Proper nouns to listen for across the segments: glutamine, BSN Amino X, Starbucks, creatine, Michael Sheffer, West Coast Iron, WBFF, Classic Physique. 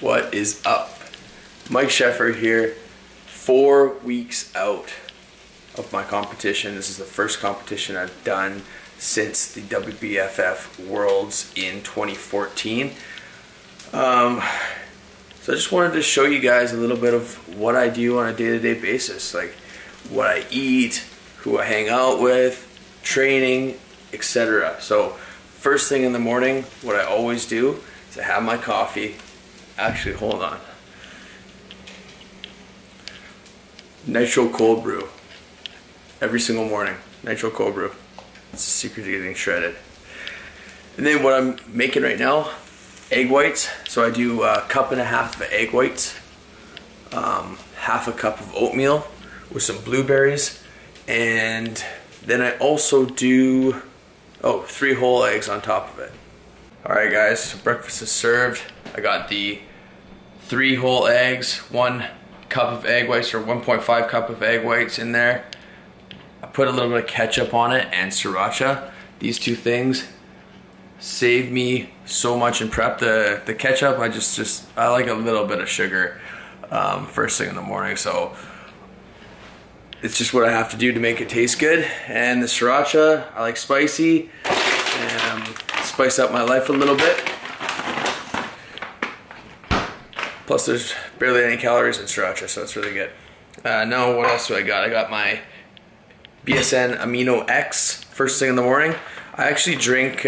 What is up? Mike Sheffer here, 4 weeks out of my competition. This is the first competition I've done since the WBFF Worlds in 2014. So I just wanted to show you guys a little bit of what I do on a day-to-day basis, like what I eat, who I hang out with, training, etc. So first thing in the morning, what I always do is I have my coffee. Actually, hold on. Nitro cold brew. Every single morning, nitro cold brew. It's the secret to getting shredded. And then what I'm making right now, egg whites. So I do a cup and a half of egg whites, half a cup of oatmeal with some blueberries, and then I also do, 3 whole eggs on top of it. Alright guys, so breakfast is served. I got the 3 whole eggs, 1 cup of egg whites, or 1.5 cup of egg whites in there. I put a little bit of ketchup on it and sriracha. These two things saved me so much in prep. The ketchup, I like a little bit of sugar first thing in the morning, so it's just what I have to do to make it taste good. And the sriracha, I like spicy, and spice up my life a little bit. Plus there's barely any calories in sriracha, so it's really good. Now what else do I got? I got my BSN Amino X first thing in the morning. I actually drink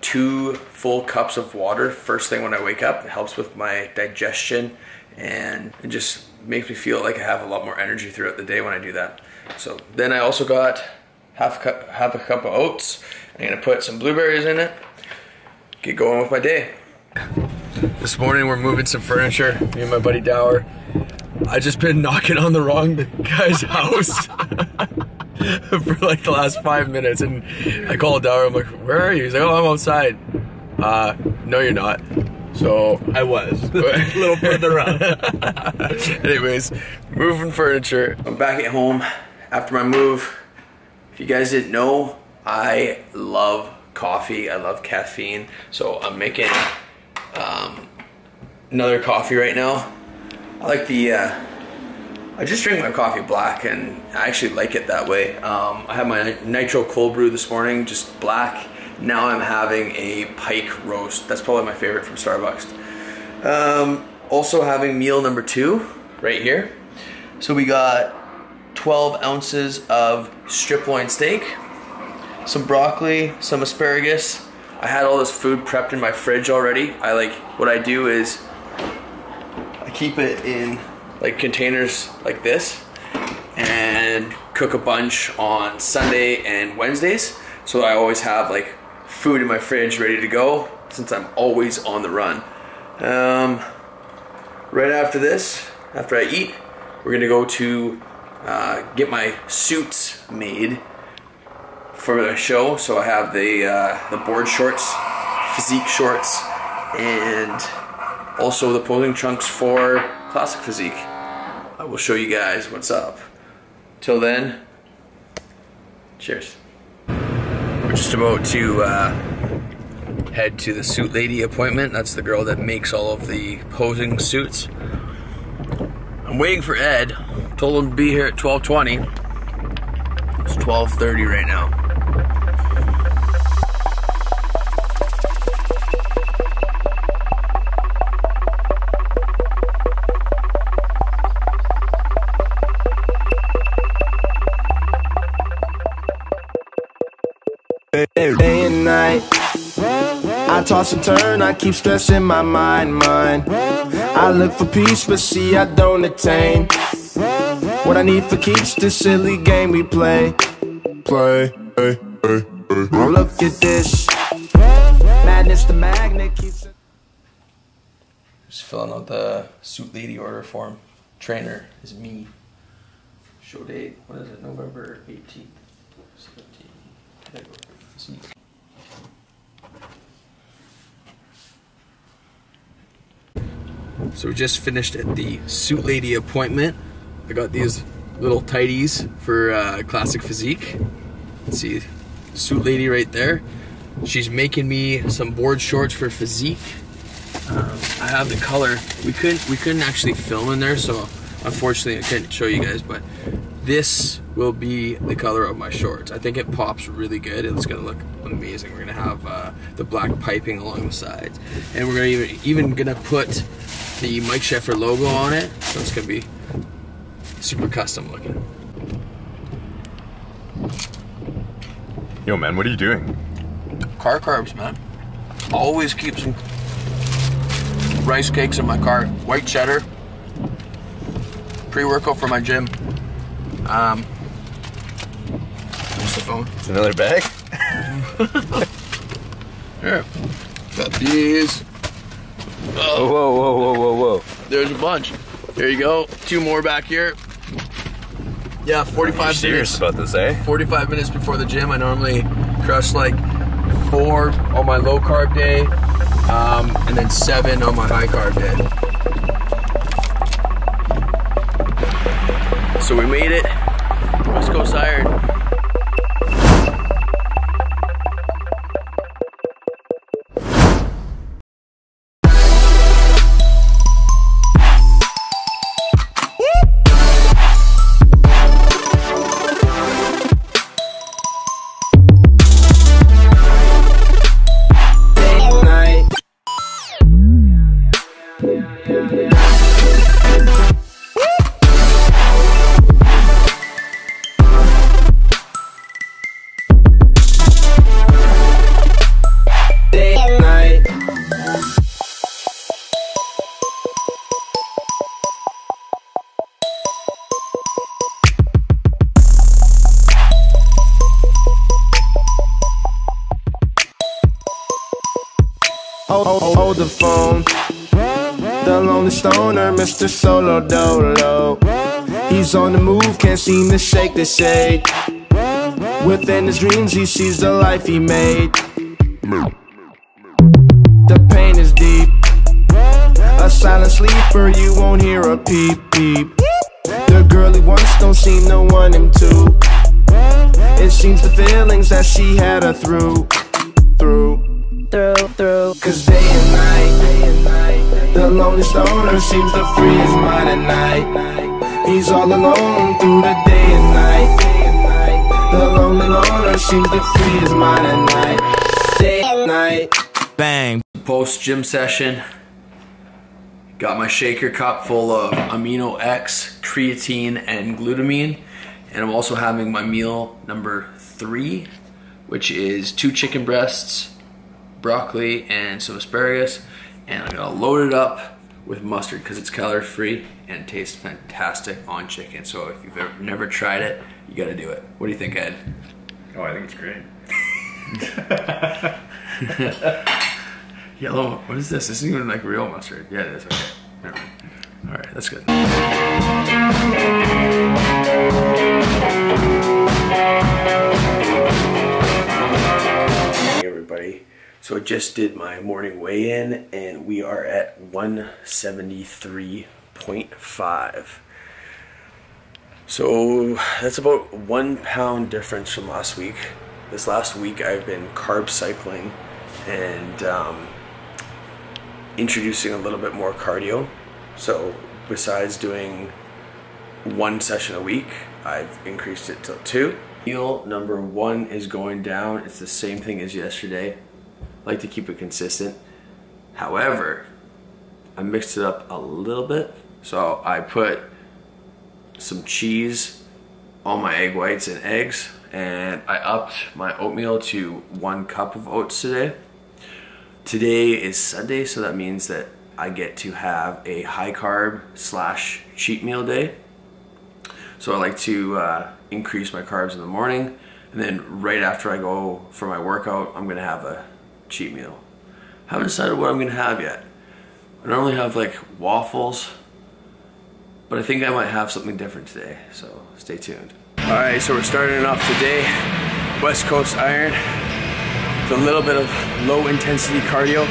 2 full cups of water first thing when I wake up. It helps with my digestion and it just makes me feel like I have a lot more energy throughout the day when I do that. So then I also got half a cup of oats. I'm gonna put some blueberries in it. Get going with my day. This morning we're moving some furniture, me and my buddy Dower. I just been knocking on the wrong guy's house for like the last 5 minutes, and I called Dower. I'm like, where are you? He's like, oh, I'm outside. No, you're not. So I was a little further up. Anyways, moving furniture. I'm back at home after my move. If you guys didn't know, I love coffee. I love caffeine. So I'm making another coffee right now. I like the, I just drink my coffee black and I actually like it that way. I had my nitro cold brew this morning, just black. Now I'm having a pike roast. That's probably my favorite from Starbucks. Also having meal number 2 right here. So we got 12 ounces of strip loin steak, some broccoli, some asparagus. I had all this food prepped in my fridge already. What I do is I keep it in like containers like this and cook a bunch on Sunday and Wednesdays. So I always have like food in my fridge ready to go since I'm always on the run. Right after this, after I eat, we're gonna go to get my suits made for the show. So I have the board shorts, physique shorts, and also the posing trunks for Classic Physique. I will show you guys what's up. Till then, cheers. We're just about to head to the suit lady appointment. That's the girl that makes all of the posing suits. I'm waiting for Ed. Told him to be here at 12:20. It's 12:30 right now. Day and night, I toss and turn, I keep stressing my mind. I look for peace, but see I don't attain what I need for keeps. This silly game we play. Look at this madness, the magnet keeps. Just filling out the suit lady order form. Trainer is me. Show date, what is it? November 18th, 17th. So we just finished at the suit lady appointment. I got these little tidies for Classic Physique. Let's see, suit lady right there. She's making me some board shorts for physique. I have the color. We couldn't actually film in there, so unfortunately I couldn't show you guys, but this will be the color of my shorts. I think it pops really good. It's gonna look amazing. We're gonna have the black piping along the sides, and we're gonna even gonna put the Mike Sheffer logo on it, so it's gonna be super custom looking. Yo man, what are you doing? Car carbs, man. Always keep some rice cakes in my car. White cheddar, pre-workout for my gym. What's the phone? It's another bag? Here, got these. Oh. Whoa, whoa, whoa, whoa, whoa. There's a bunch. There you go. Two more back here. Yeah, 45 minutes. Serious about this, eh? 45 minutes before the gym. I normally crush like 4 on my low carb day, and then 7 on my high carb day. So we made it. West Coast Iron. Hold the phone, the lonely stoner, Mr. Solo Dolo. He's on the move, can't seem to shake the shade. Within his dreams he sees the life he made. The pain is deep, a silent sleeper, you won't hear a peep peep. The girl he wants don't seem to want him to. It seems the feelings that she had her through. Cause day and night, the lonely stoner seems to free his mind at night. He's all alone through the day and night. The lonely loner seems to free his mind at night. Day and night. Bang. Post gym session. Got my shaker cup full of Amino X, creatine, and glutamine. And I'm also having my meal number 3, which is 2 chicken breasts, broccoli, and some asparagus, and I'm gonna load it up with mustard because it's calorie free and tastes fantastic on chicken. So if you've ever, never tried it, you gotta do it. What do you think, Ed? Oh, I think it's great. Yellow, what is this? This isn't even like real mustard. Yeah, it is, okay. Never mind. All right, that's good. Hey everybody. So I just did my morning weigh-in and we are at 173.5. So that's about 1 pound difference from last week. This last week I've been carb cycling and introducing a little bit more cardio. So besides doing 1 session a week, I've increased it till 2. Meal number 1 is going down. It's the same thing as yesterday. Like to keep it consistent. However, I mixed it up a little bit. So I put some cheese on my egg whites and eggs, and I upped my oatmeal to 1 cup of oats today. Today is Sunday, so that means that I get to have a high carb / cheat meal day. So I like to increase my carbs in the morning, and then right after I go for my workout, I'm gonna have a cheat meal. Haven't decided what I'm gonna have yet. I normally have like waffles, but I think I might have something different today, so stay tuned. All right, so we're starting it off today. West Coast Iron. It's a little bit of low intensity cardio.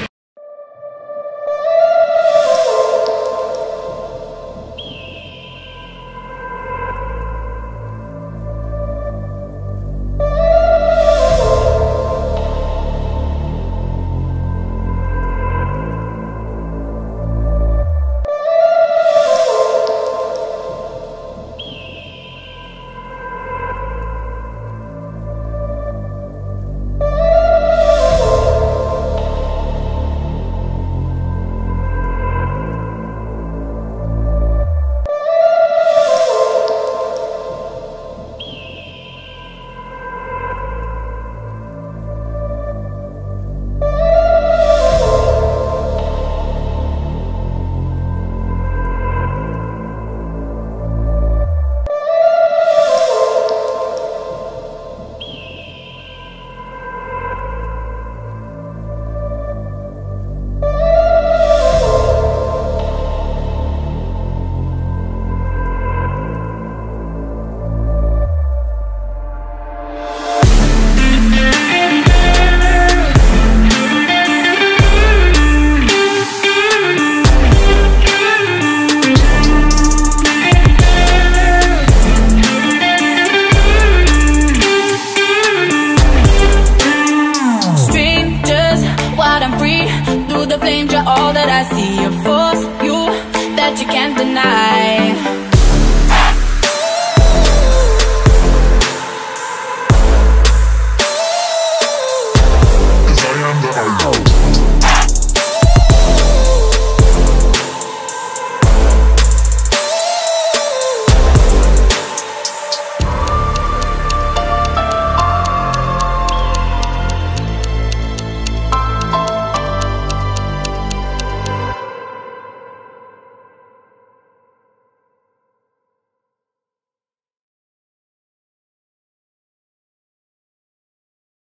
see a force, you, that you can't deny.